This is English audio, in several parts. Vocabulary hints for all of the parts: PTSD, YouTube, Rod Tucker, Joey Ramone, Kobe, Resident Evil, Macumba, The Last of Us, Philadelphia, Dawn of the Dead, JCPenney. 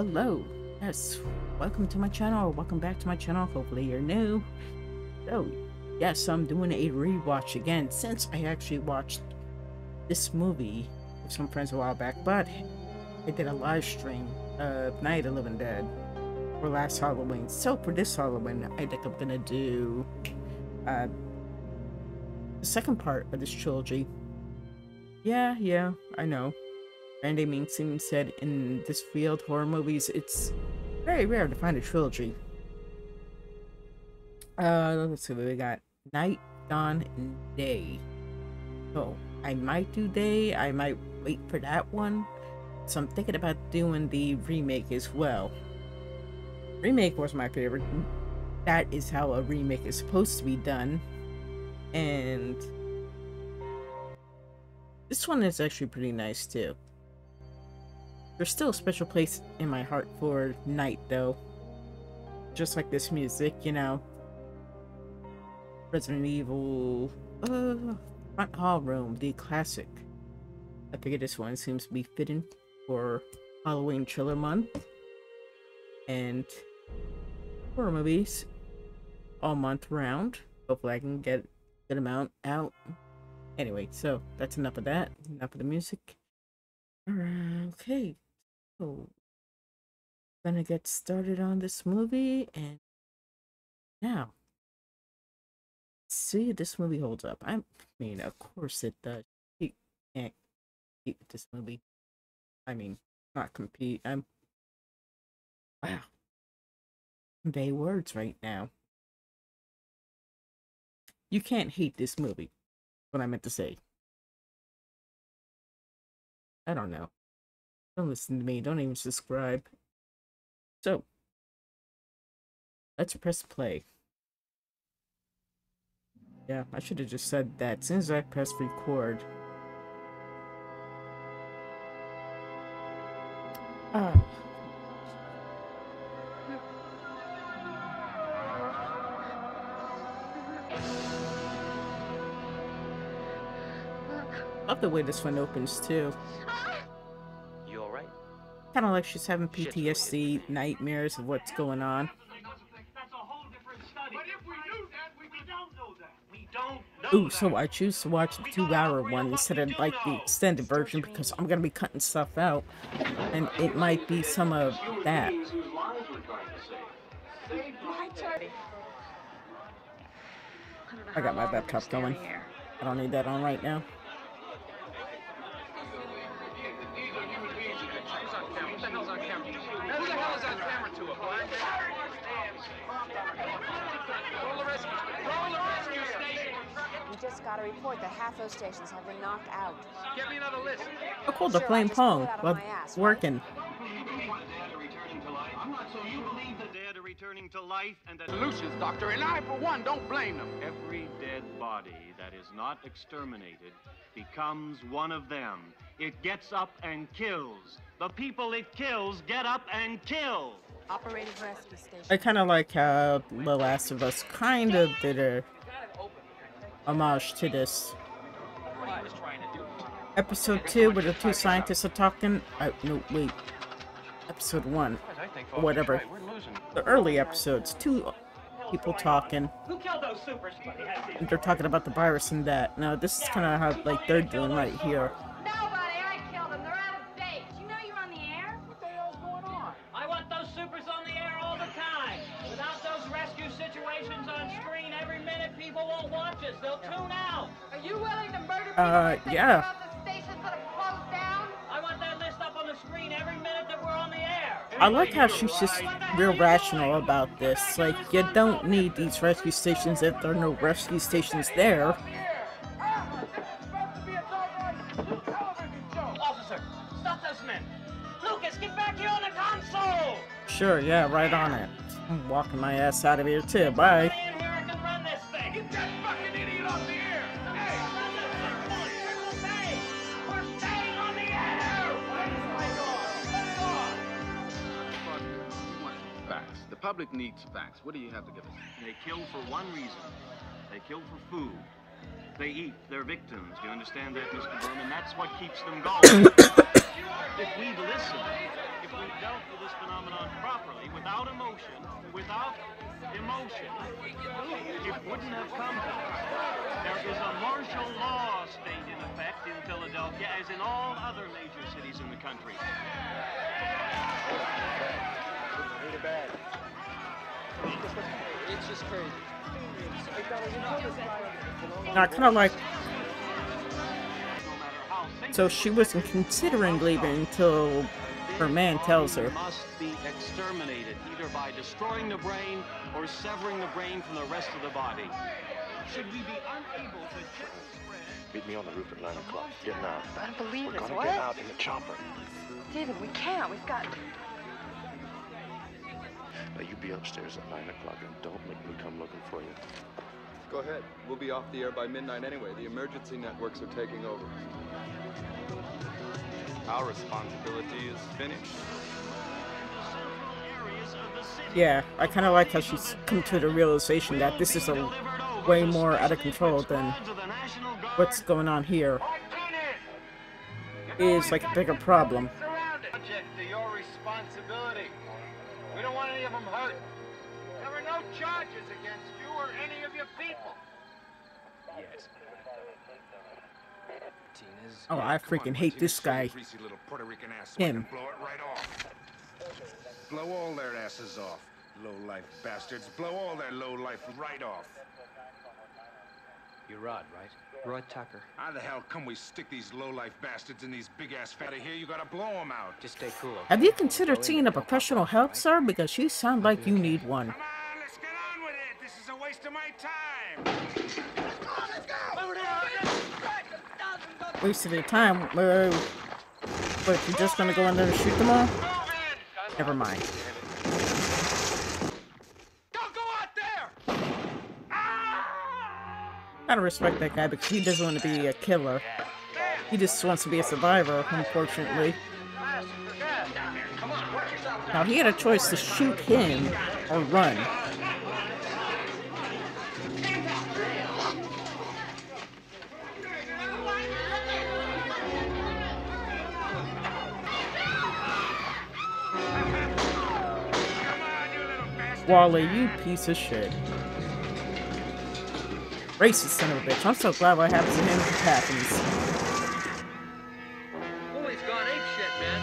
Hello, yes, welcome to my channel, or welcome back to my channel, hopefully you're new. So yes, I'm doing a rewatch again, since I actually watched this movie with some friends a while back, but I did a live stream of Night of the Living Dead for last Halloween. So for this Halloween, I think I'm gonna do the second part of this trilogy. Yeah, I know. Randy Mainstream said in this field, horror movies, it's very rare to find a trilogy. Let's see what we got. Night, Dawn, and Day. So I might do Day. I might wait for that one. So I'm thinking about doing the remake as well. Remake was my favorite. That is how a remake is supposed to be done. And this one is actually pretty nice too. There's still a special place in my heart for Night, though. Just like this music, you know. Resident Evil... Front Hall Room, the classic. I figure this one seems to be fitting for Halloween Chiller Month. And horror movies all month round. Hopefully I can get a good amount out. Anyway, so that's enough of that. Enough of the music. Okay. So gonna get started on this movie, and now see if this movie holds up. I mean, of course it does. You can't compete with this movie. I mean, not compete. I'm wow. Convey words right now. You can't hate this movie. What I meant to say. I don't know. Don't listen to me. Don't even subscribe. So, let's press play. Yeah, I should have just said that as soon as I press record. Love the way this one opens too. You alright? Kind of like she's having PTSD nightmares of what's going on. Ooh, so I choose to watch the 2-hour one instead of like the extended version because I'm gonna be cutting stuff out, and it might be some of that. I got my laptop going. I don't need that on right now. Just got a report that half those stations have been knocked out. Get me another list. I pulled the flame pong while working. You believe the dead are returning to life and the solutions, Doctor, and I for one don't blame them. Every dead body that is not exterminated becomes one of them. It gets up and kills. The people it kills get up and kill. Operating rescue station. I kind of like how The Last of Us kind of did a homage to this. Episode 2 where the two scientists are talking. No, wait. Episode 1. Or whatever. The early episodes. Two people talking. And they're talking about the virus and that. Now, this is kind of how, like, they're doing right here. Yeah. I like how she's just real rational about this. Like, you don't need these rescue stations if there are no rescue stations there. Sure, yeah, right on it. I'm walking my ass out of here too. Bye. Public needs facts. What do you have to give us? They kill for one reason. They kill for food. They eat their victims. Do you understand that, Mr. Berman? That's what keeps them going. If we listen, if we don't, dealt with this phenomenon properly, without emotion, it wouldn't have come to us. There is a martial law state in effect in Philadelphia, as in all other major cities in the country. It's just crazy. I kind of like... So she wasn't considering leaving until her man tells her. Must be exterminated either by destroying the brain or severing the brain from the rest of the body. Should we be unable to check the spread? Meet me on the roof at 9 o'clock. Getting out. I don't believe it. We're gonna get out in the chopper. David, we can't. We've got... Now, you be upstairs at 9 o'clock and don't make me come looking for you. Go ahead. We'll be off the air by midnight anyway. The emergency networks are taking over. Our responsibility is finished. Yeah, I kind of like how she's come to the realization that this is a way more out of control than what's going on here. It's like a bigger problem. Subject to your responsibility. We don't want any of them hurt. There are no charges against you or any of your people. Yes. Oh, I freaking hate this guy. Him. Blow it right off. Blow all their asses off, low-life bastards. Blow all their low-life right off. You're Rod, right? Rod Tucker. How the hell come we stick these low-life bastards in these big-ass fat of here? You gotta blow them out. Just stay cool. Have you considered seeing a professional help, sir? Because you sound like you need one. Come on, let's get on with it. This is a waste of my time. Let's go, let's go. Over there. Wasted your time. Wait, you're just gonna go in there and shoot them all? Never mind. I don't respect that guy because he doesn't want to be a killer. He just wants to be a survivor, unfortunately. Now, he had a choice to shoot him or run. Wally, you piece of shit. Racist son of a bitch. I'm so glad what happens to him happens. Oh, he's gone ape shit, man.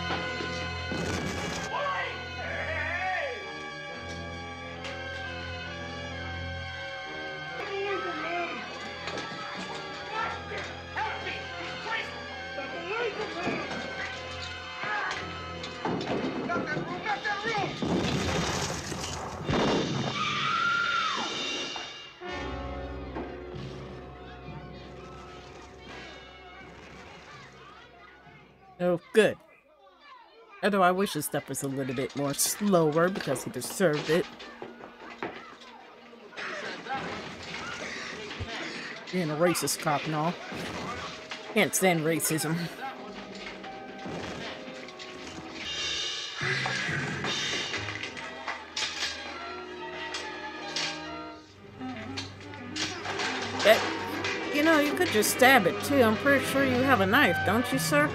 Oh, good. Although I wish his stuff was a little bit more slower because he deserved it. Being a racist cop and all. Can't stand racism. That, you know, you could just stab it too. I'm pretty sure you have a knife, don't you, sir?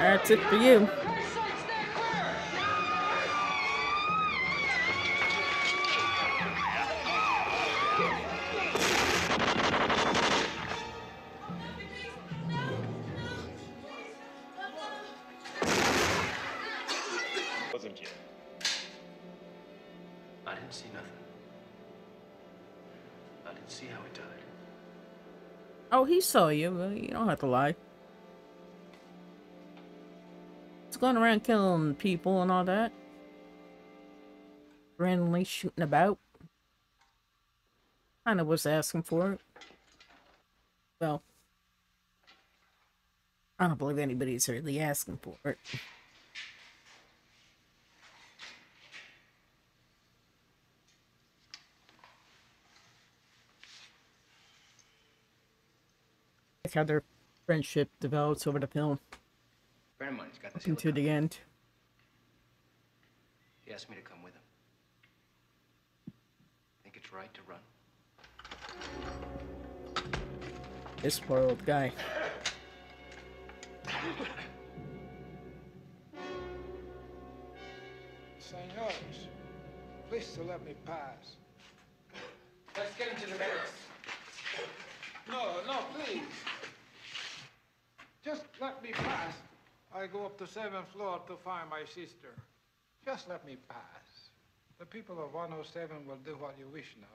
That's it for you. Wasn't you? I didn't see nothing. I didn't see how he died. Oh, he saw you. You don't have to lie. Going around killing people and all that. Randomly shooting about. Kinda was asking for it. Well. I don't believe anybody's really asking for it. Like how their friendship develops over the film. Got to the end. He asked me to come with him. Think it's right to run. This spoiled guy. Senores, please to let me pass. Let's get into the barracks. No, no, please. Just let me pass. I go up to 7th floor to find my sister. Just let me pass. The people of 107 will do what you wish now.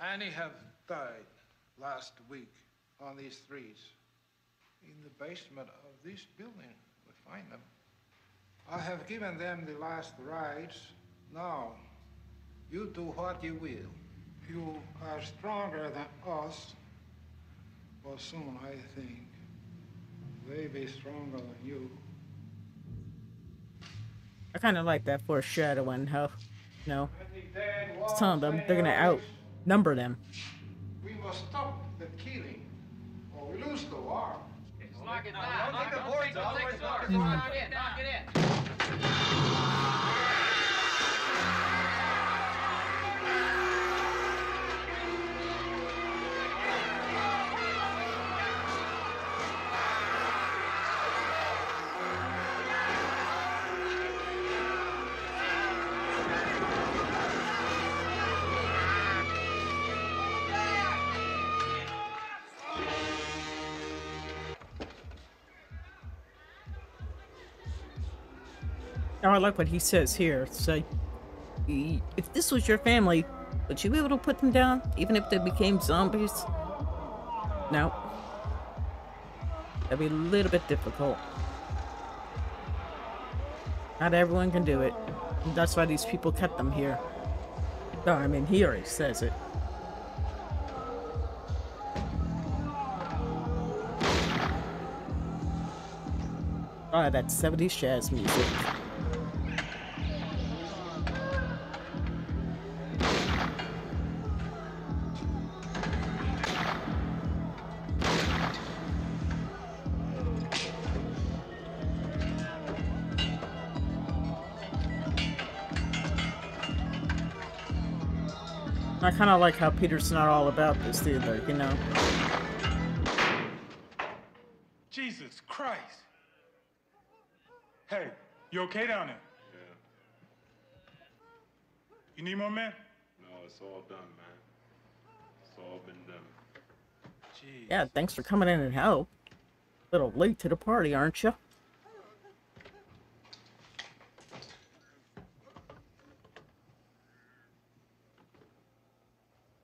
Many have died last week on these streets. In the basement of this building, we find them. I have given them the last rites. Now, you do what you will. You are stronger than us, but soon I think they be stronger than you. I kind of like that foreshadowing, how, you know, it's telling them they're going to outnumber them. We must stop the killing, or we lose the war. Knock it down. Knock the boards off. Knock it in. Knock it in. Oh, I like what he says here. It's like, if this was your family, would you be able to put them down, even if they became zombies? No. That'd be a little bit difficult. Not everyone can do it. And that's why these people kept them here. No, I mean, he already says it. Oh, that 70s jazz music. I kind of like how Peter's not all about this either, you know. Jesus Christ! Hey, you okay down there? Yeah. You need more, man? No, it's all done, man. It's all been done. Jeez. Yeah, thanks for coming in and help. A little late to the party, aren't you?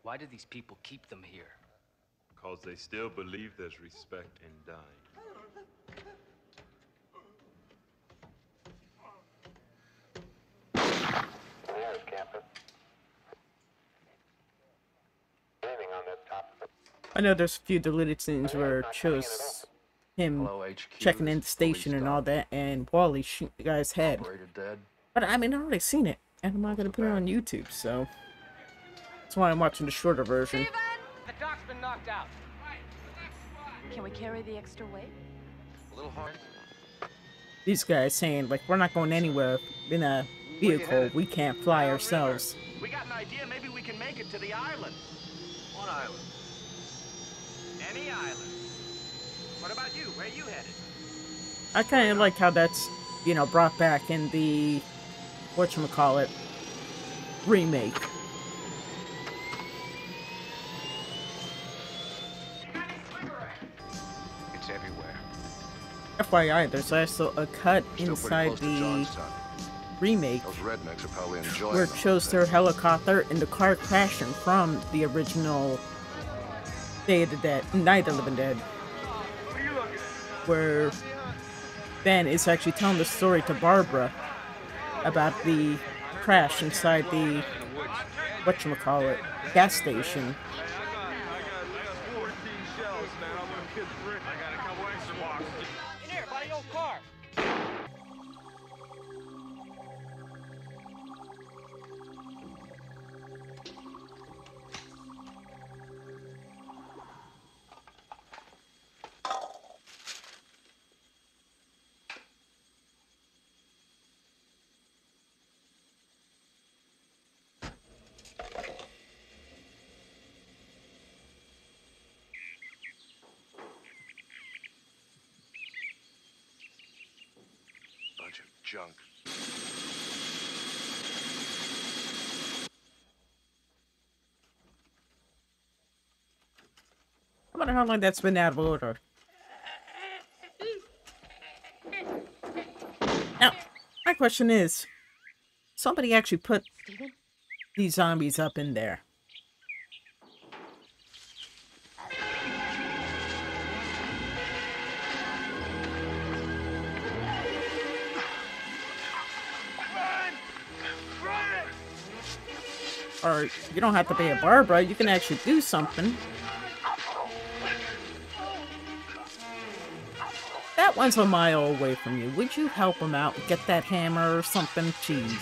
Why do these people keep them here? Because they still believe there's respect in dying. There's Captain. Landing on that top. I know there's a few deleted scenes where it shows him checking in the station and all that, and Wally shooting the guy's head. But I mean, I've already seen it, and I'm not gonna put it on YouTube, so. That's why I'm watching the shorter version. Steven! The doc's been knocked out. Right, the next spot. Can we carry the extra weight? A little hard. These guys saying, like, we're not going anywhere in a vehicle. We can't fly ourselves. We got an idea. Maybe we can make it to the island. What island? Any island. What about you? Where are you headed? I kind of like how that's, you know, brought back in the, whatchamacallit, remake. FYI, there's also a cut inside the remake where it shows their helicopter and the car crashing from the original Day of the Dead, Night of the Living Dead, where Ben is actually telling the story to Barbara about the crash inside the whatchamacallit, gas station. Junk. I wonder how long that's been out of order. Now, my question is, somebody actually put these zombies up in there. Or you don't have to be a Barbara, you can actually do something. That one's a mile away from you. Would you help him out and get that hammer or something? Jeez.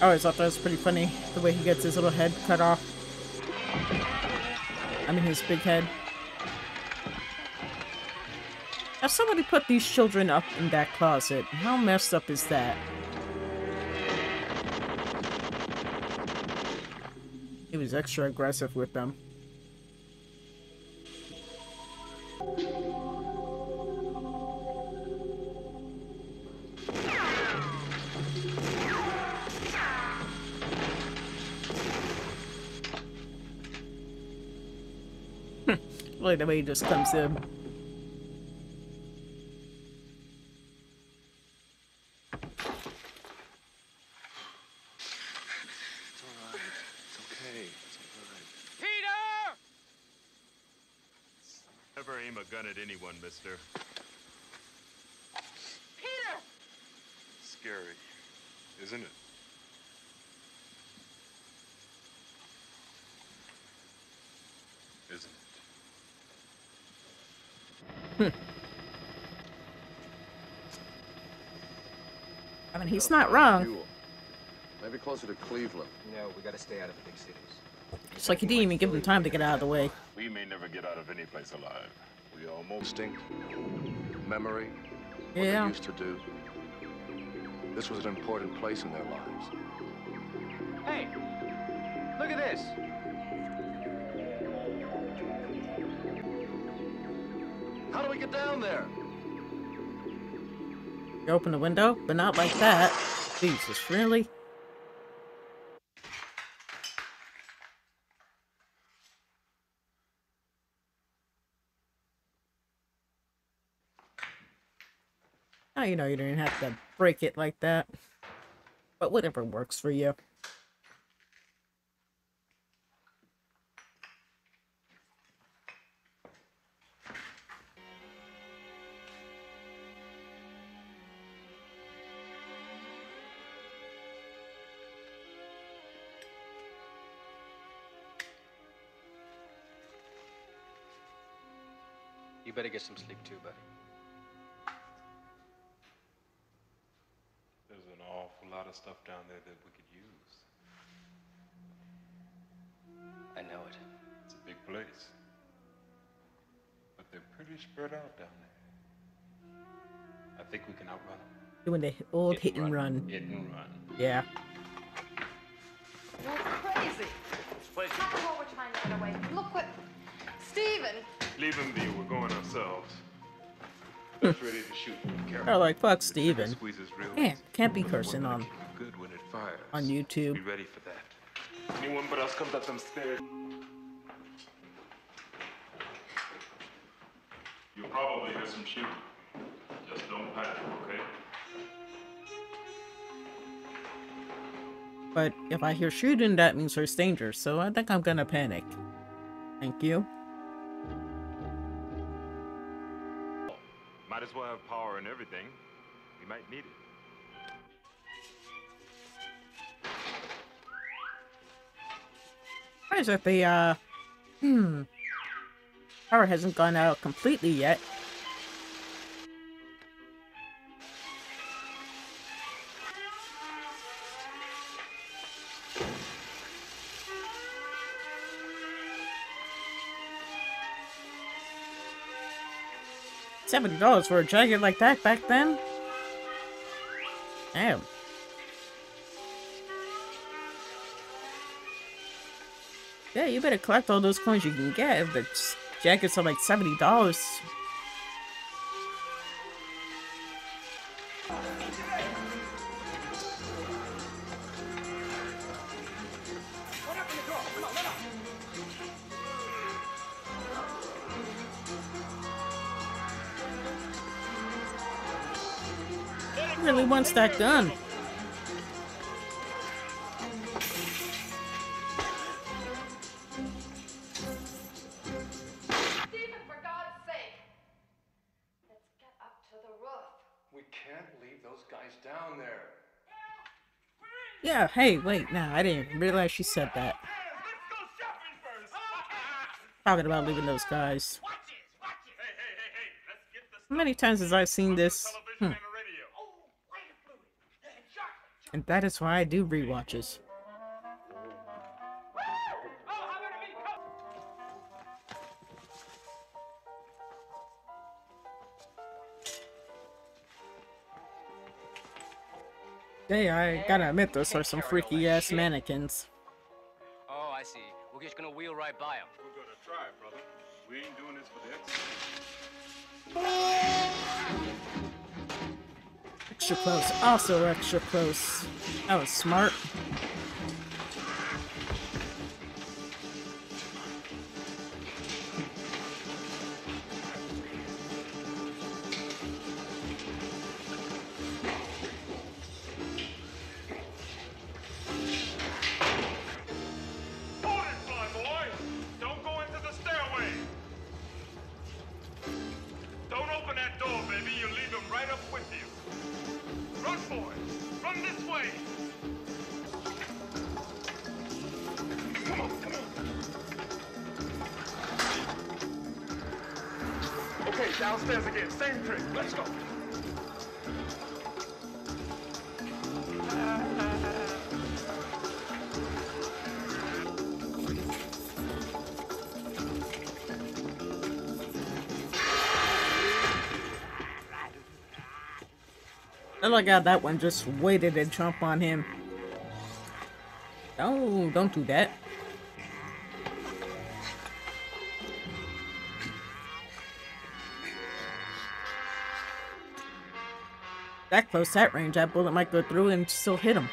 I always thought that was pretty funny, the way he gets his little head cut off. I mean, his big head. Now, somebody put these children up in that closet. How messed up is that? He was extra aggressive with them. Like the way he just comes in. Mister. Peter! Scary, isn't it? Isn't it? I mean, he's not wrong. Maybe closer to Cleveland. No, we gotta stay out of the big cities. It's like you didn't even give them time to get out of the way. We may never get out of any place alive. We almost stink. Memory. What they used to do. This was an important place in their lives. Hey, look at this. How do we get down there? You open the window, but not like that. Jesus, really? You know, you didn't have to break it like that, but whatever works for you. You better get some sleep too, buddy. Lot of stuff down there that we could use. I know it. It's a big place. But they're pretty spread out down there. I think we can outrun them. Doing the old hit and run. Hit and run. Yeah. You're crazy. This place is... That's what we're trying to get away. Look what... Steven! Leave him be, we're going ourselves. Just ready to shoot. Careful. Oh, like, fuck Steven. Man, can't be cursing on YouTube. Be ready for that. Anyone but us comes up some stairs. You'll probably hear some shooting. Just don't panic, okay? But if I hear shooting, that means there's danger, so I think I'm gonna panic. Thank you. Might as well have power and everything. We might need it. Why is it the, power hasn't gone out completely yet. $70 for a jacket like that back then? Damn. Yeah, you better collect all those coins you can get if the jackets are like $70. Really wants that gun. Steven, for God's sake, let's get up to the roof. We can't leave those guys down there. Yeah, hey, wait, nah, I didn't realize she said that. Talking about leaving those guys. How many times has I seen this? And that is why I do rewatches. Hey, I gotta admit, those are some freaky ass mannequins. Oh, I see. We're just gonna wheel right by them. We're gonna try, brother. We ain't doing this for the exit. Extra close, also extra close. That was smart. Downstairs again, same trick. Let's go. I like how that one just waited and jumped on him. No, don't do that. That close, that range, that bullet might go through and still hit him.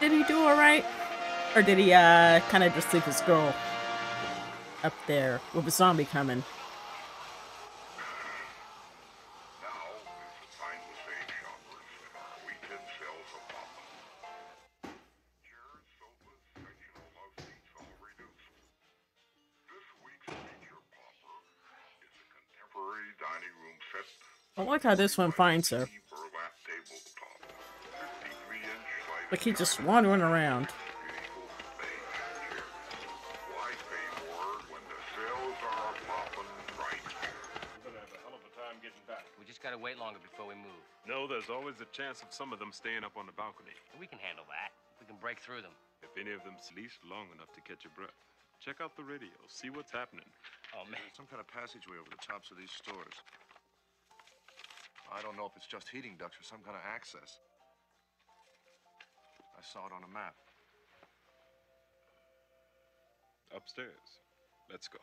Did he do all right? Or did he, kind of just leave his girl up there with a zombie coming? I like how this one finds her. Like he's just wandering around. Wait longer before we move. No, there's chance of some of them staying up on the balcony. We can handle that. We can break through them. If any of them sleeps long enough to catch your breath, check out the radio. See what's happening. Oh, man. There's some kind of passageway over the tops of these stores. I don't know if it's just heating ducts or some kind of access. I saw it on a map. Upstairs. Let's go.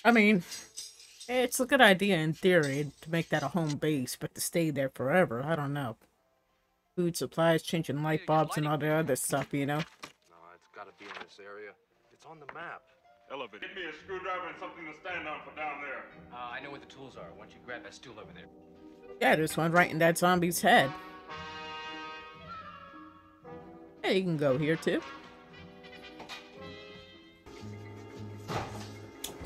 I mean, it's a good idea in theory to make that a home base, but to stay there forever, I don't know. Food supplies, changing light bulbs, and all the other stuff, you know? No, it's gotta be in this area. It's on the map. Elevator. Give me a screwdriver and something to stand on for down there. I know where the tools are. Why don't you grab that stool over there? Yeah, there's one right in that zombie's head. Yeah, you can go here too.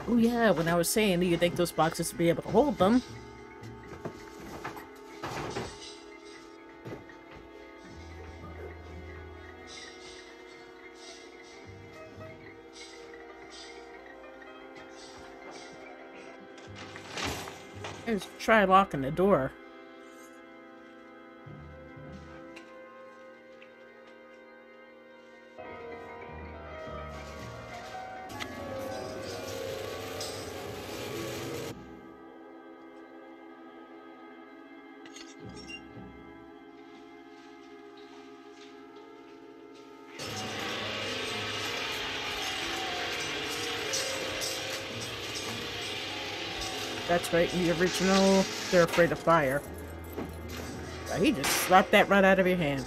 Oh yeah, when I was saying, do you think those boxes would be able to hold them? Let's try locking the door. That's right, in the original, they're afraid of fire. He just slapped that right out of your hand.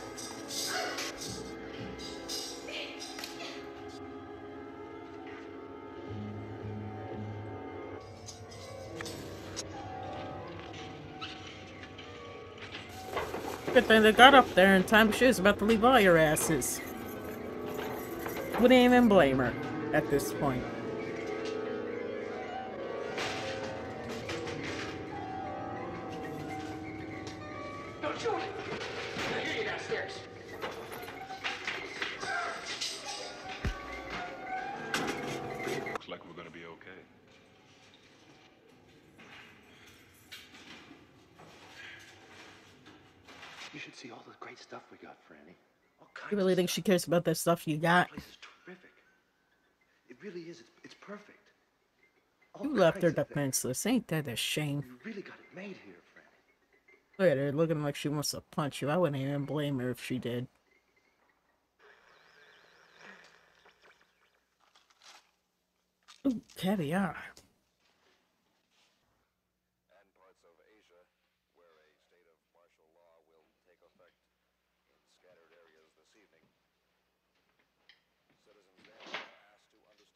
Good thing they got up there in time. She was about to leave all your asses. Wouldn't even blame her at this point. Think she cares about that stuff you got? This place is terrific. It really is. It's perfect. All you left her defenseless. Ain't that a shame? You really got it made here, Franny. Look at her looking like she wants to punch you. I wouldn't even blame her if she did. Ooh, caviar.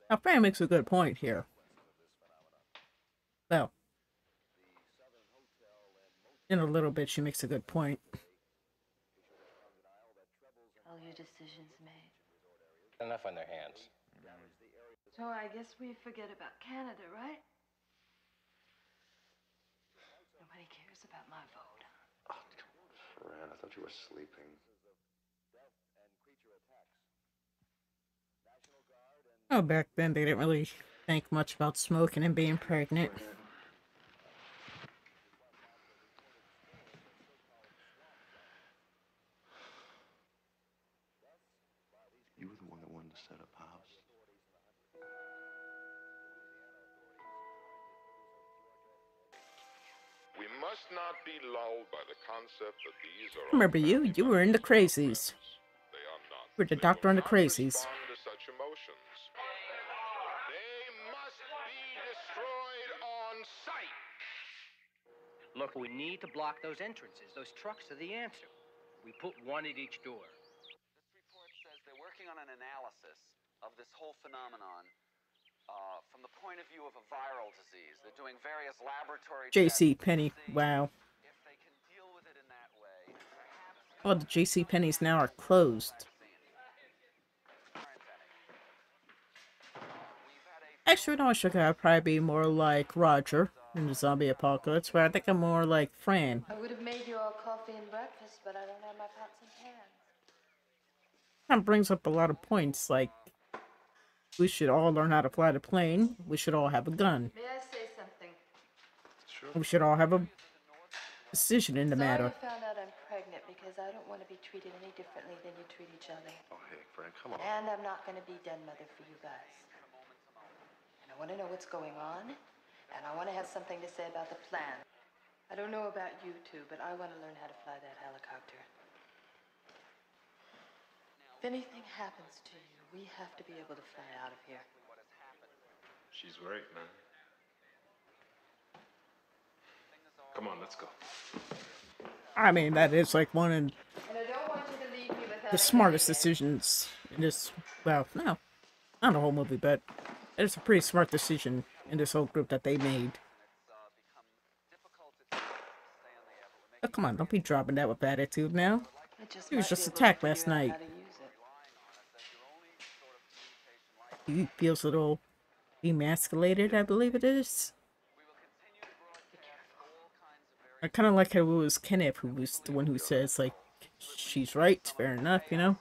Now, Fran makes a good point here. Well, in a little bit, she makes a good point. All your decisions made. Enough on their hands. So I guess we forget about Canada, right? Nobody cares about my vote. Oh, Fran, I thought you were sleeping. Oh, back then they didn't really think much about smoking and being pregnant. You were the one that wanted to set up house. We must not be lulled by the concept that these are. Remember you? You were in the Crazies. They are not. You were the doctor on the Crazies. Look, we need to block those entrances. Those trucks are the answer. We put one at each door. This report says they're working on an analysis of this whole phenomenon from the point of view of a viral disease. They're doing various laboratory JCPenney. Wow. If they can deal with it in that way. Well, the JCPenneys now are closed. Actually, no, I should probably be more like Roger in the zombie apocalypse, where I think I'm more like Fran. I would have made you all coffee and breakfast, but I don't have my pots and pans. That brings up a lot of points, like we should all learn how to fly the plane. We should all have a gun. May I say something? Sure. We should all have a decision in the matter. You found out I I don't want to be treated any differently than you treat each other. Oh, hey, Frank, come on. And I'm not going to be den mother for you guys. And I want to know what's going on, and I want to have something to say about the plan. I don't know about you two, but I want to learn how to fly that helicopter. If anything happens to you, we have to be able to fly out of here. She's right, man. Come on, let's go. I mean, that is like one of the smartest decisions in this, well, no, not the whole movie, but it's a pretty smart decision in this whole group that they made. Oh, come on, don't be dropping that with attitude now. He was just attacked last night. He feels a little emasculated, I believe it is. I kind of like how it was Kenneth who was the one who says, like, she's right, fair enough, you know?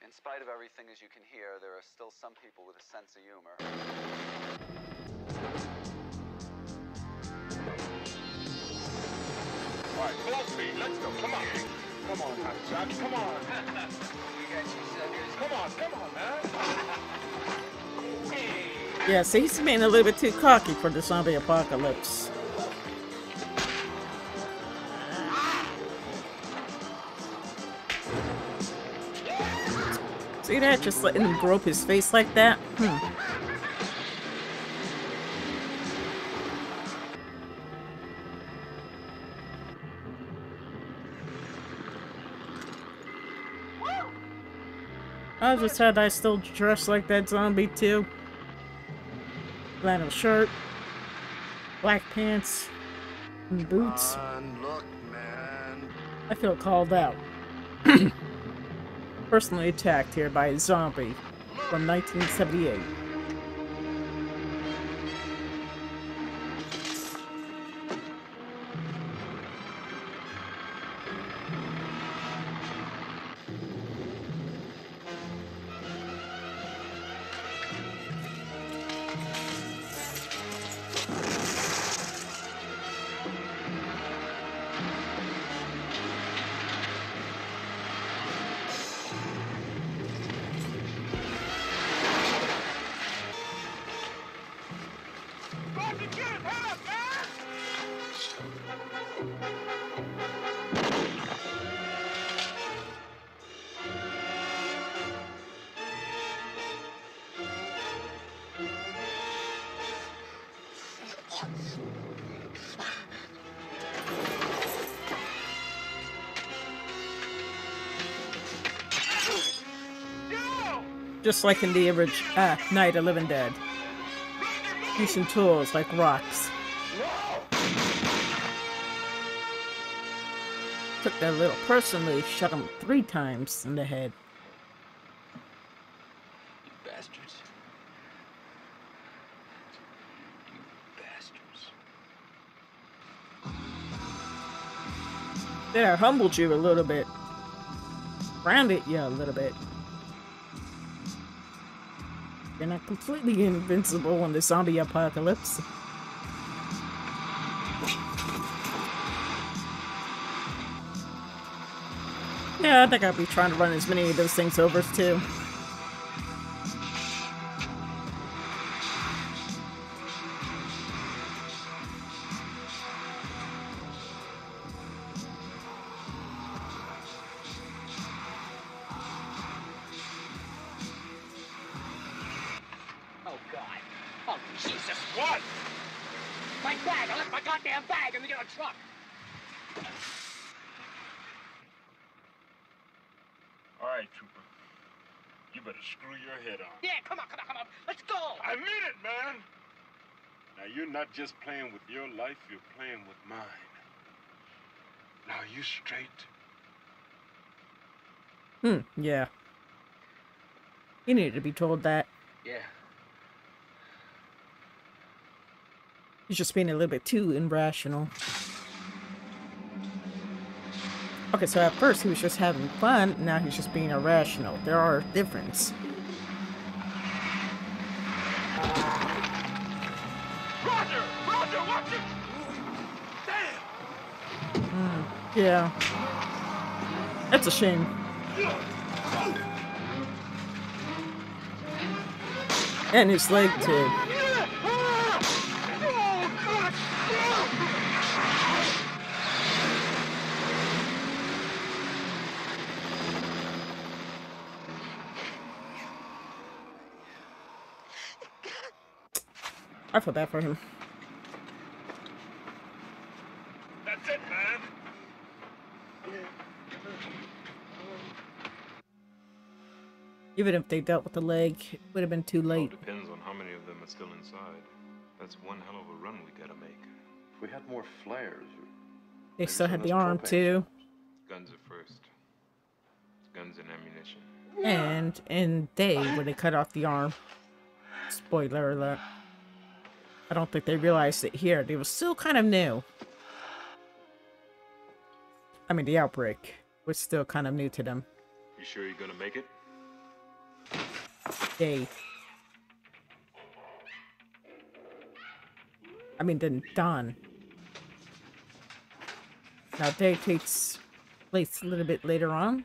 In spite of everything, as you can hear, there are still some people with a sense of humor. All right, full speed, let's go, come on. Come on, Jack, come on. You got you, suckers. Come on, man. Hey. Yeah, so he's being a little bit too cocky for the zombie apocalypse. See that? Just letting him grope his face like that? I just had I still dressed like that zombie too. Flannel shirt, black pants, and boots. Look, man. I feel called out. Personally attacked here by a zombie from 1978. Just like in the average Night of Living Dead. Using tools like rocks. Took that little personally, shot him 3 times in the head. You bastards. You bastards. There, humbled you a little bit. Grounded you a little bit. You're not completely invincible in the zombie apocalypse. Yeah, I think I'll be trying to run as many of those things over too. Just playing with your life, you're playing with mine. Now are you straight? Yeah. You needed to be told that. Yeah. He's just being a little bit too irrational. Okay, so at first he was just having fun, now he's just being irrational. There are differences. Roger, watch it! Damn! Yeah. That's a shame. And his leg, too. I feel bad for him. That's it, man. Even if they dealt with the leg, it would have been too late. It all depends on how many of them are still inside. That's one hell of a run we gotta make. If we had more flares. They still had the arm too. Guns are first. Guns and ammunition. And they, when they cut off the arm. Spoiler alert. I don't think they realized it here. They were still kind of new. I mean, the outbreak was still kind of new to them. You sure you're gonna make it? They. I mean, then Dawn. Now, Day takes place a little bit later on.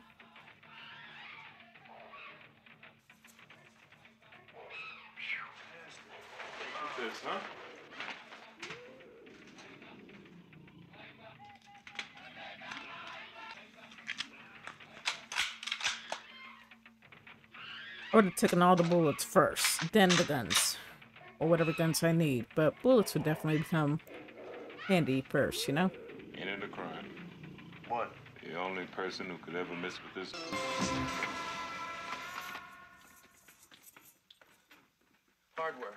I would have taken all the bullets first, then the guns, or whatever guns I need. But bullets would definitely become handy first, you know? Ain't it a crime? What? The only person who could ever mess with this. Hardware.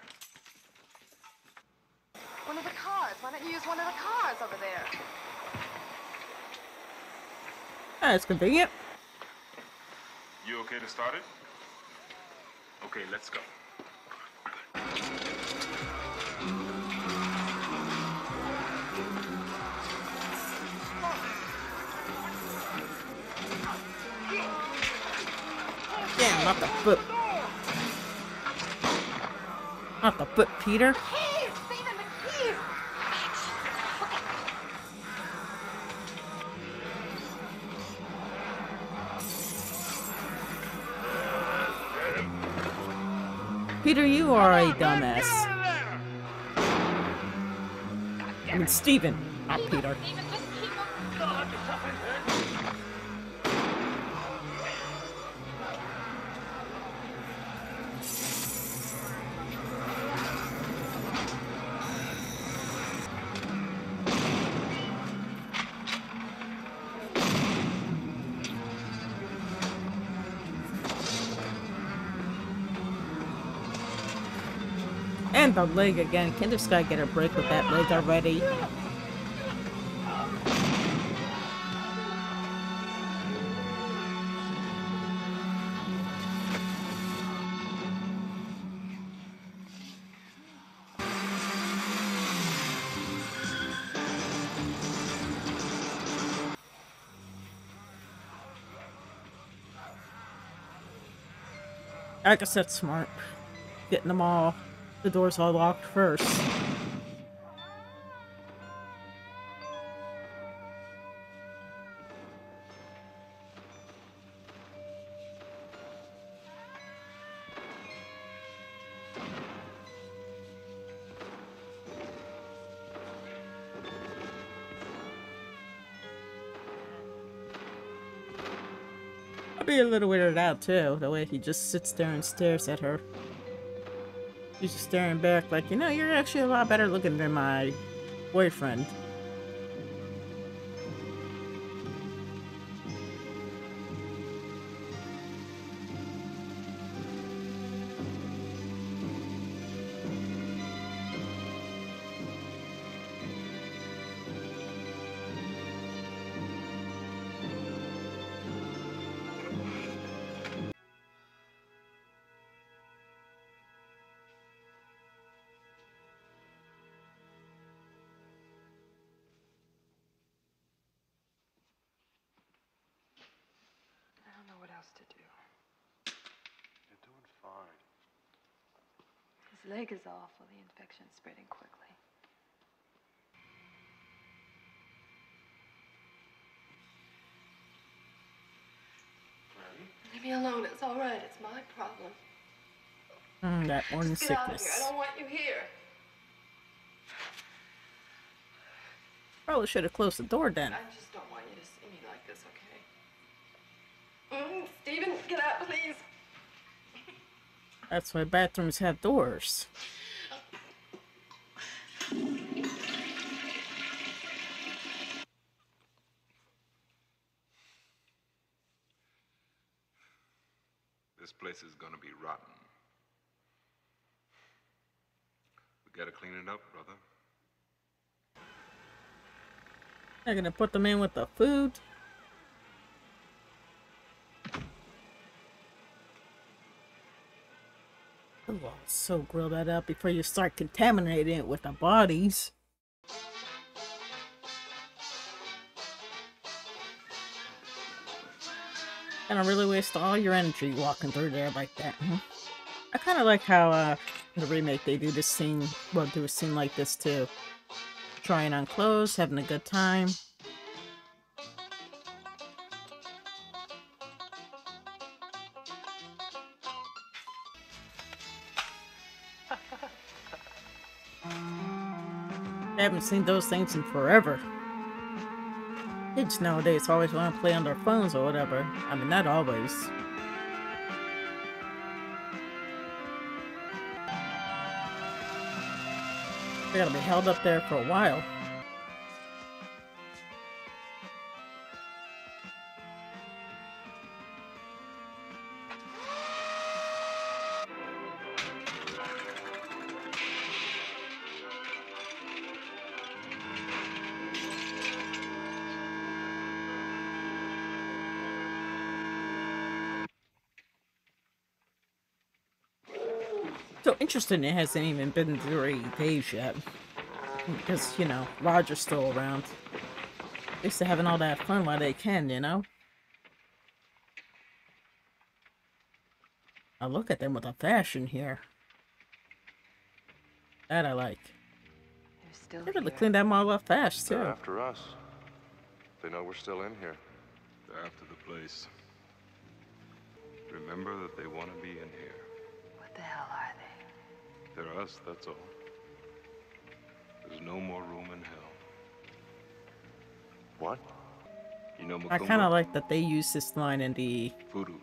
One of the cars. Why don't you use one of the cars over there? That's convenient. You okay to start it? Okay, let's go. Damn, not the foot. Not the foot, Peter. Peter, you are a dumbass. I mean, Steven, not Peter. And the leg again. Can this guy get a break with that leg already? I guess that's smart. Getting them all. The doors all locked first. I'd be a little weirded out too, the way he just sits there and stares at her. He's just staring back like, you know, you're actually a lot better looking than my boyfriend. To do. You're doing fine. His leg is awful. The infection's spreading quickly. me alone. It's all right. It's my problem. That one sickness. Get out of here. I don't want you here. Probably should have closed the door then. I just don't want you to see me like this, okay? Steven, get out, please. That's why bathrooms have doors. This place is gonna be rotten. We gotta clean it up, brother. They're gonna put them in with the food. Come on, so grill that up before you start contaminating it with the bodies. Gonna really waste all your energy walking through there like that, huh? I kind of like how in the remake they do this scene, well, do a scene like this too. Trying on clothes, having a good time. I haven't seen those things in forever. Kids nowadays always want to play on their phones or whatever. I mean, not always. They're gonna be held up there for a while. Interesting, it hasn't even been 3 days yet, because, you know, Roger's still around. At least they're having all that fun while they can, you know? I look at them with a fashion here. That I like. They really cleaned them all up fast, too. They're after us. They know we're still in here. They're after the place. Remember that they want to be in here. What the hell are they? They're us, that's all. There's no more room in hell. What? You know, Macumba? I kind of like that they use this line in the voodoo.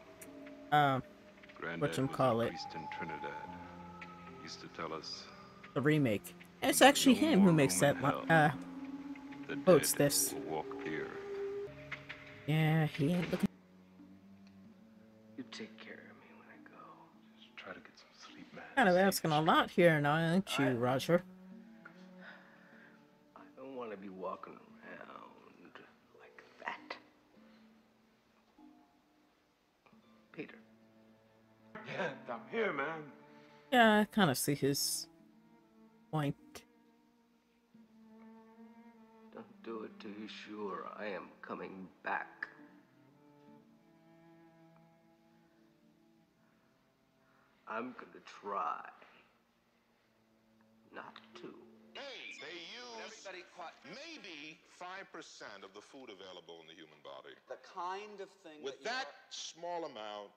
Whatchamacallit. Priest in Trinidad used to tell us the remake. And it's actually him who makes that line. Quotes this. Yeah, he ain't looking. You take care. Kind of asking a lot here now, aren't you, Roger? I don't want to be walking around like that. Peter. Yeah, I'm here, man. Yeah, I kind of see his point. Don't do it till you're sure I am coming back. I'm gonna try not to. They use maybe 5% of the food available in the human body. The kind of thing with that small amount,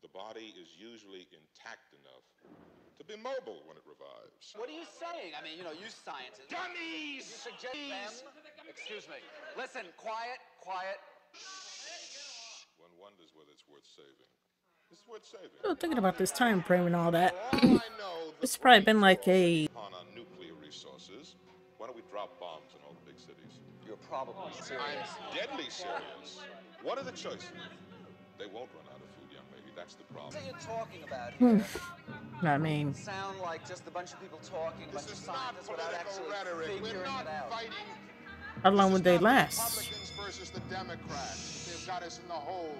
the body is usually intact enough to be mobile when it revives. What are you saying? I mean, you know, you scientists. Dummies! You suggest them? Excuse me. Listen, quiet, quiet. One wonders whether it's worth saving. Oh, thinking about this time frame and all that. It's probably been like a nuclear resources. Why don't we drop bombs in all the big cities? You're probably serious. I'm deadly serious. What are the choices? They won't run out of food, young lady. That's the problem. What are you talking about here? I mean, sound like just a bunch of people talking, bunch of scientists without actually figuring it out. How long would they last? Republicans versus the Democrats. They've got us in the hole.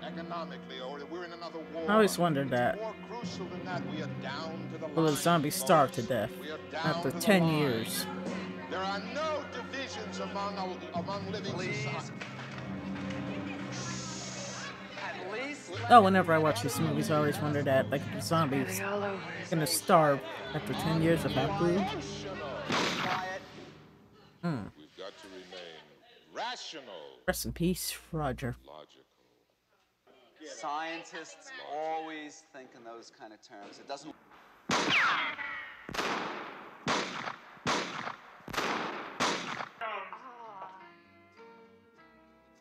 Economically, or we're in another war. I always wondered that. More crucial than that, we are down to the will the zombie starve to death after 10 years? There are no divisions among living society. Oh, whenever I watch these movies, I always wonder that, like, the zombies gonna starve after 10 years without food. We've got to remain rational. Rest in peace, Roger. Scientists always think in those kind of terms. It doesn't...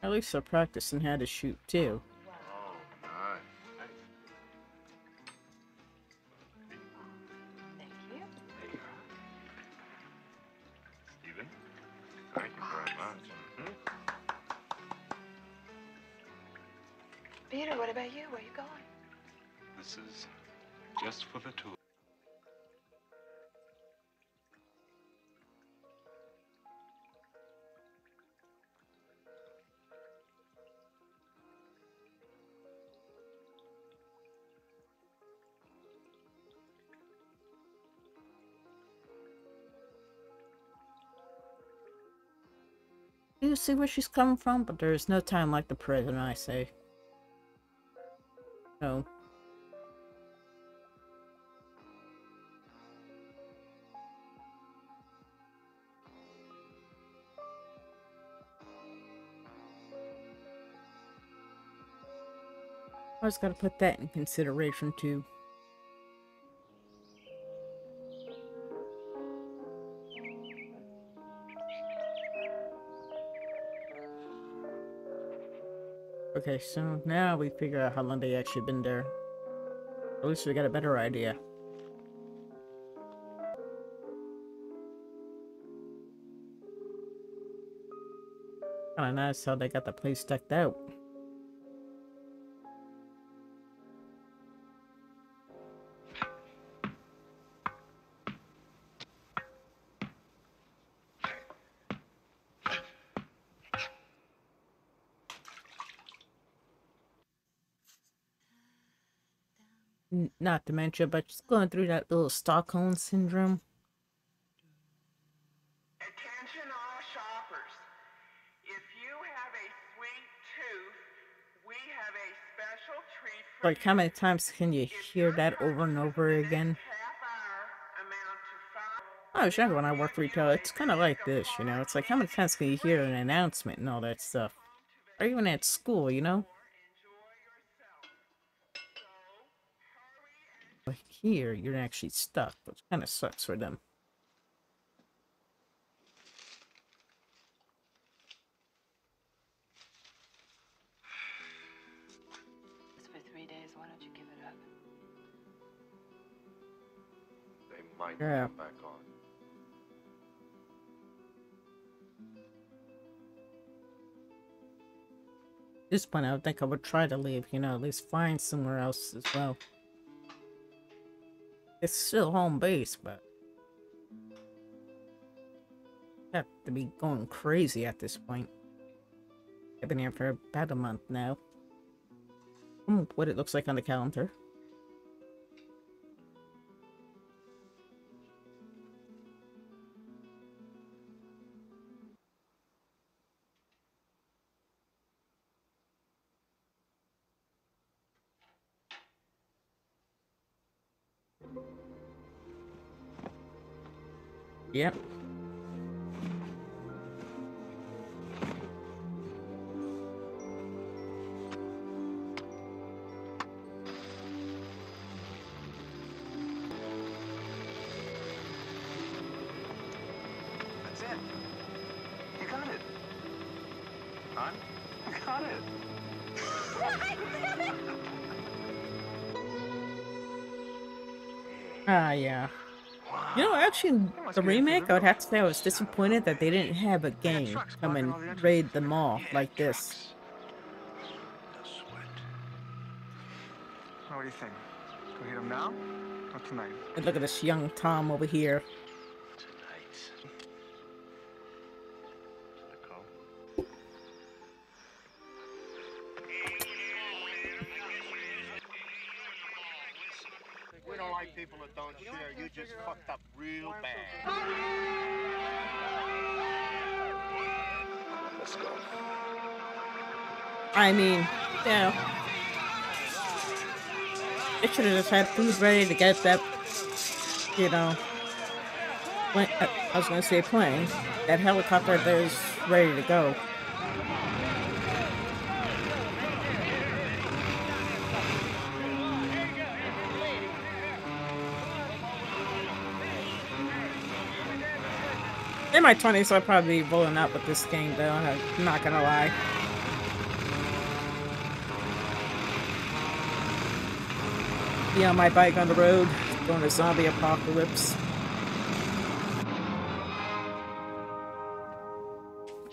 At least they're practicing how to shoot, too. You see where she's coming from, but there's no time like the present, I say. No. I always gotta put that in consideration too. Okay, so now we figure out how long they actually been there. At least we got a better idea. Kinda nice how they got the place decked out. Not dementia, but just going through that little Stockholm syndrome. Attention all shoppers. If you have a sweet tooth, we have a special treat for you. Like, how many times can you hear that over and over again? I was younger when I worked retail. It's kind of like this, you know? It's like, how many times can you hear an announcement and all that stuff? Or even at school, you know? Here, you're actually stuck, which kind of sucks for them. It's for 3 days. Why don't you give it up? They might come back on. At this point, I would think I would try to leave, you know, at least find somewhere else as well. It's still home base, but I have to be going crazy at this point. I've been here for about a month now. What it looks like on the calendar. Yep. That's it. You got it. Huh? You got it. Ah, yeah. You know, actually, the remake, I would have to say I was disappointed that they didn't have a game come and raid the mall like this. What do you think? Go hit him now or tonight? And look at this young Tom over here. People that don't share, you just fucked up real bad. Let's go. I mean, yeah. They should have just had food ready to get that, you know, when, I was going to say plane. That helicopter there is ready to go. in my 20s, so I'll probably be rolling out with this game, though. I'm not gonna lie. Be on my bike on the road, going to zombie apocalypse.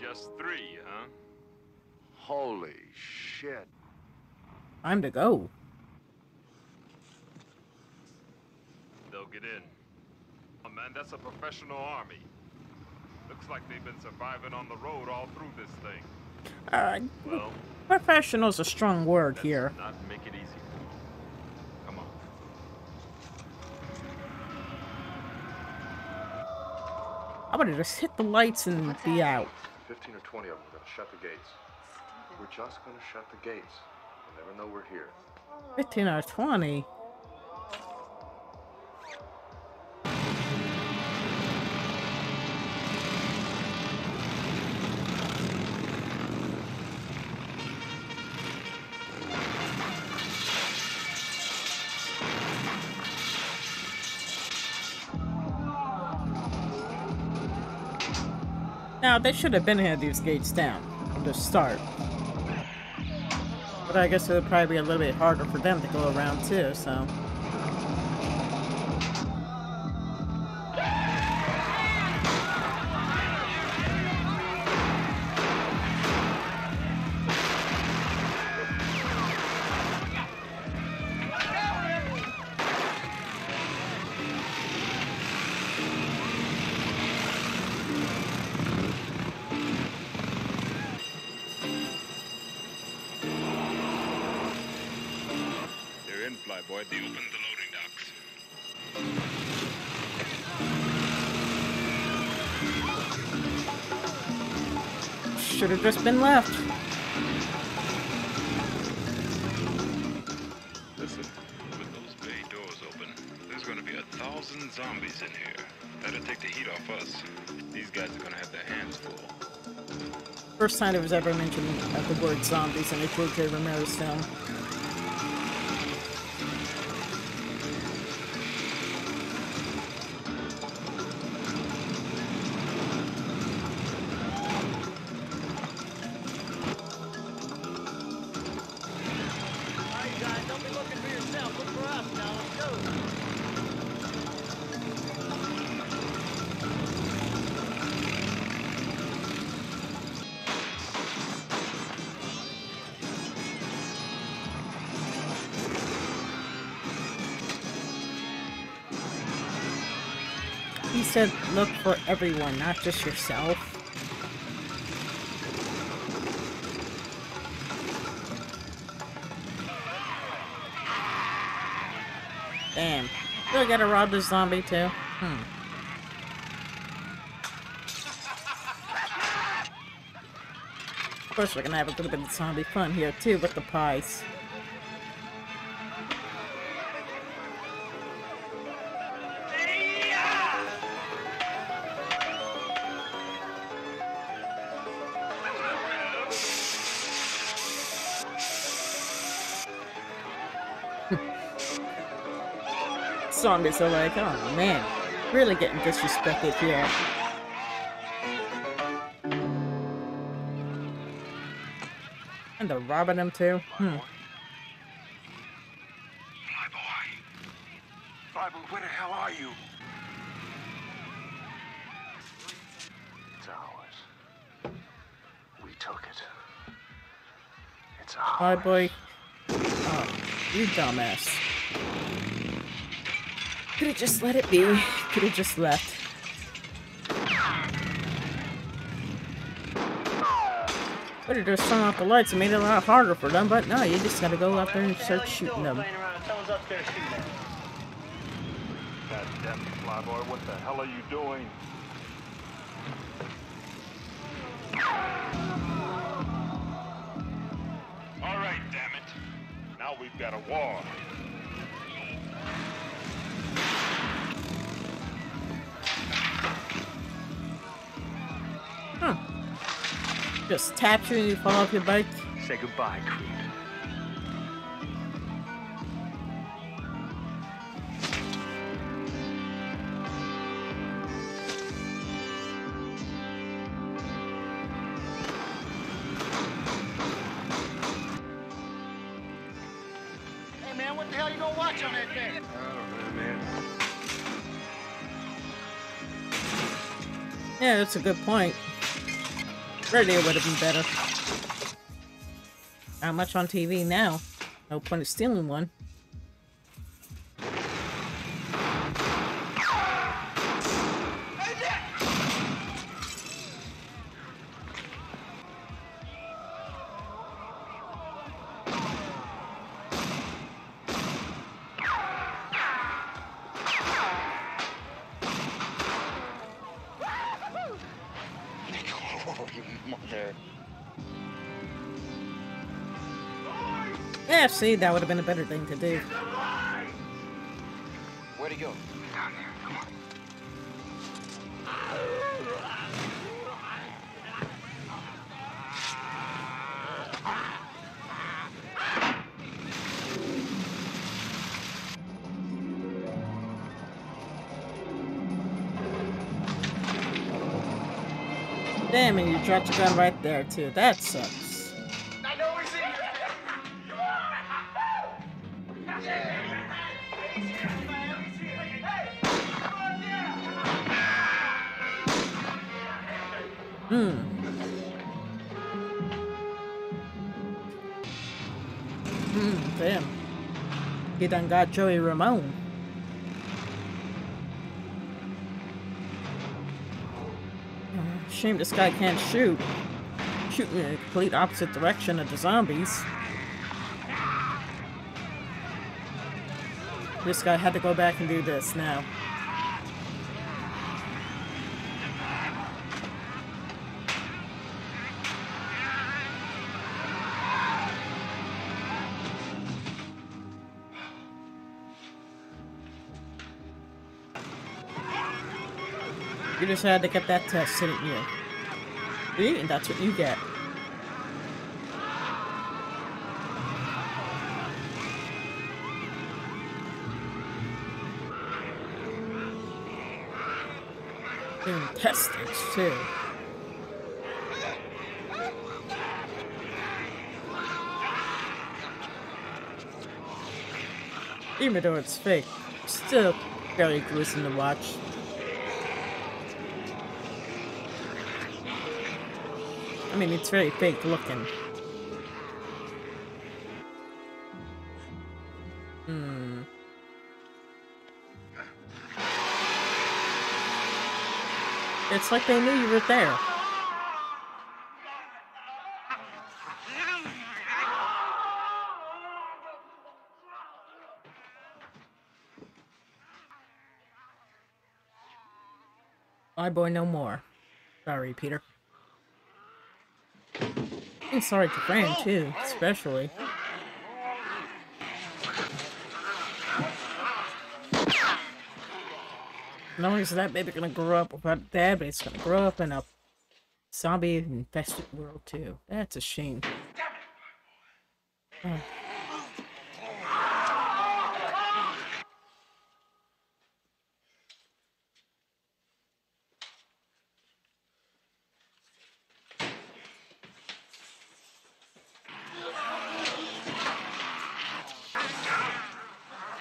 Just three, huh? Holy shit. Time to go. They'll get in. Oh man, that's a professional army. Looks like they've been surviving on the road all through this thing. Well, professional's a strong word here. Not make it easy. Come on. I would have just hit the lights and be out. 15 or 20 of them are gonna shut the gates. We're just gonna shut the gates. You'll never know we're here. 15 or 20? Now, they should have been here, these gates down from the start. But I guess it would probably be a little bit harder for them to go around too, so. Should have just been left. Listen, with those bay doors open, there's going to be 1,000 zombies in here. That'll take the heat off us. These guys are going to have their hands full. First time it was ever mentioned the word zombies in a George Romero's film. He said, look for everyone, not just yourself. Damn. Do I gotta rob this zombie too? Of course we're gonna have a little bit of zombie fun here too with the pies. Zombies are like, oh man, really getting disrespected here. And they're robbing them too. Bible, where the hell are you? It's ours. We took it. It's ours. Hi, boy. Oh, you dumbass. Could have just let it be. Could have just left. Would have just turned off the lights and made it a lot harder for them, but no, you just gotta go out there and start shooting them. Someone's up there shooting them. Goddamn flyboy, what the hell are you doing? Alright, damn it. Now we've got a war. Just taps you and you fall off your bike. Say goodbye, creep. the hell you gonna watch on that thing? I don't know, man. Yeah, that's a good point. Really, it would have been better. Not much on TV now. No point of stealing one. Yeah, see, that would have been a better thing to do. Where'd he go? Down there. Come on. Damn, and you dropped your gun right there, too. That sucks. Damn. He done got Joey Ramone. Shame this guy can't shoot. Shooting in the complete opposite direction of the zombies. This guy had to go back and do this now. You just had to get that test, didn't you? See? And that's what you get. Doing testings, too. Even though it's fake, it's still fairly gruesome to watch. I mean, it's very fake looking. It's like they knew you were there. My boy, no more. Sorry, Peter. I'm sorry to Fran, too, especially. Not only is that baby gonna grow up without a dad, but it's gonna grow up in a zombie-infested world, too. That's a shame.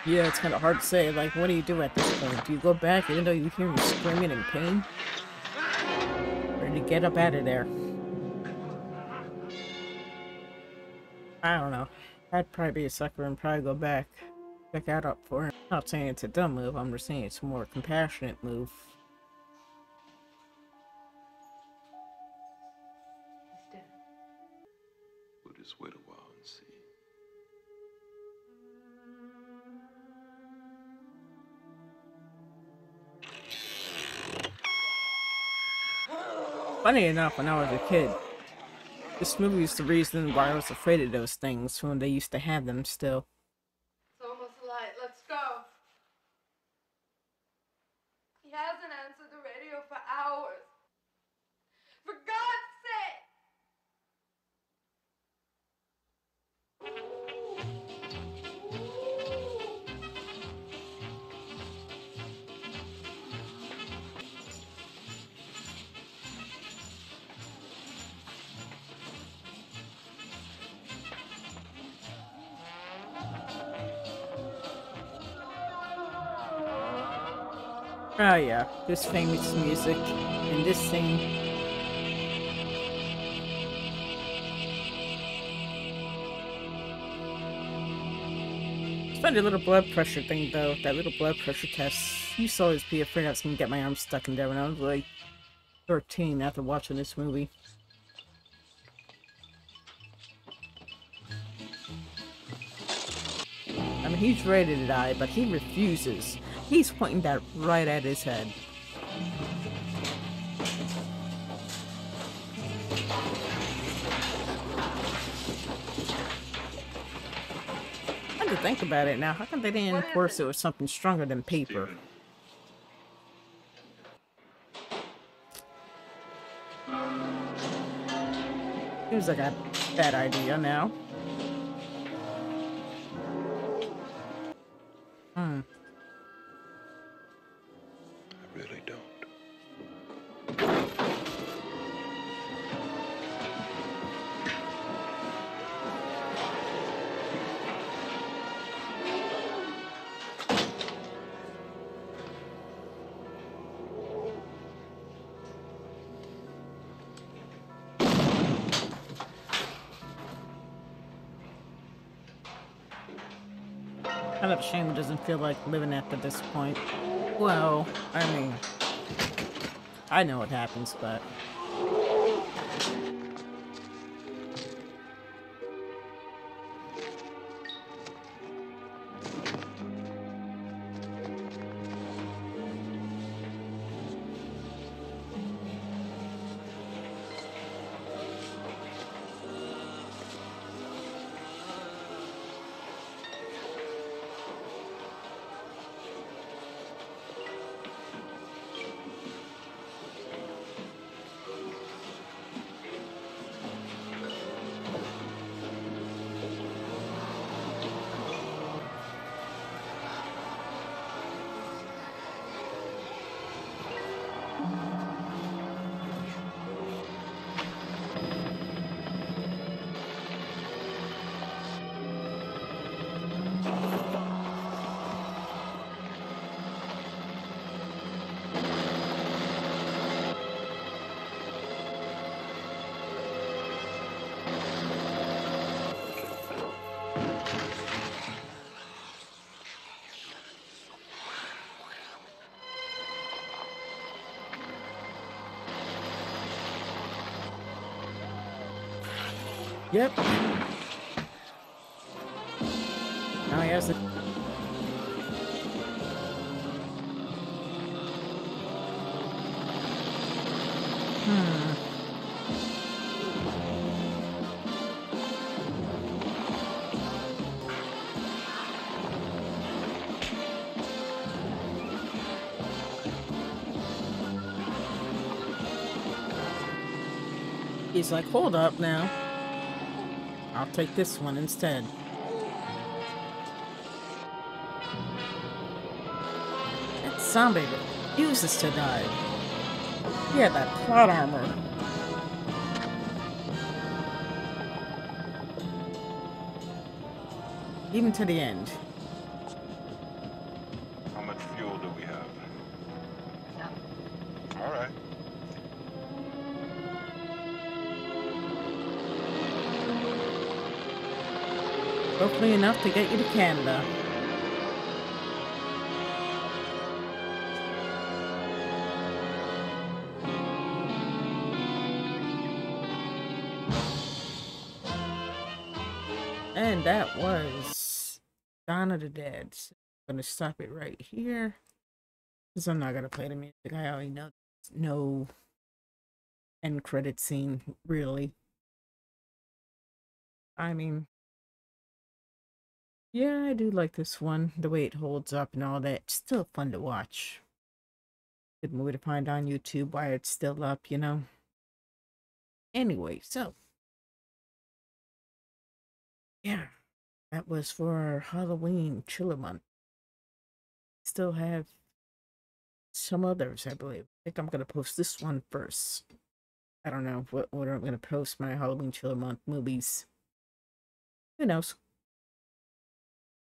Yeah, it's kind of hard to say. Like, what do you do at this point? Do you go back even though you hear me screaming in pain? Or do you get up out of there? I don't know. I'd probably be a sucker and probably go back. Check that up for him. I'm not saying it's a dumb move. I'm just saying it's a more compassionate move. He's dead. We'll just wait a while and see. Funny enough, when I was a kid, this movie is the reason why I was afraid of those things when they used to have them still. It's almost light. Let's go. He hasn't answered the radio for hours. For Oh yeah, this thing with music, and this thing. It's funny, a little blood pressure thing though, that little blood pressure test. You used to always be afraid I was gonna get my arm stuck in there when I was like 13 after watching this movie. I mean, he's rated I, but he refuses. He's pointing that right at his head. I had to think about it now. How come they didn't enforce it with something stronger than paper? Seems like a bad idea now. Shame it doesn't feel like living after this point. Well, I mean, I know what happens, but yep. Now he has the... He's like, hold up now. I'll take this one instead. That zombie refuses to die. Yeah, that plot armor. Even to the end. How much fuel do we have? All right. Hopefully enough to get you to Canada. And that was Dawn of the Dead. So I'm gonna stop it right here, because I'm not gonna play the music. I already know there's no end credit scene, really. I mean, yeah, I do like this one. The way it holds up and all that. It's still fun to watch. Good movie to find on YouTube while it's still up, you know. Anyway, so. Yeah. That was for Halloween Chiller Month. Still have some others, I believe. I think I'm going to post this one first. I don't know what order I'm going to post my Halloween Chiller Month movies. Who knows?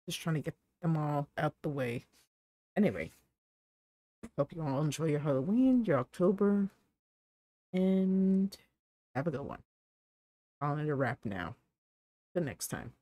Just trying to get them all out the way. Anyway, Hope you all enjoy your Halloween, your October, and have a good one. Calling it a wrap now. Till next time.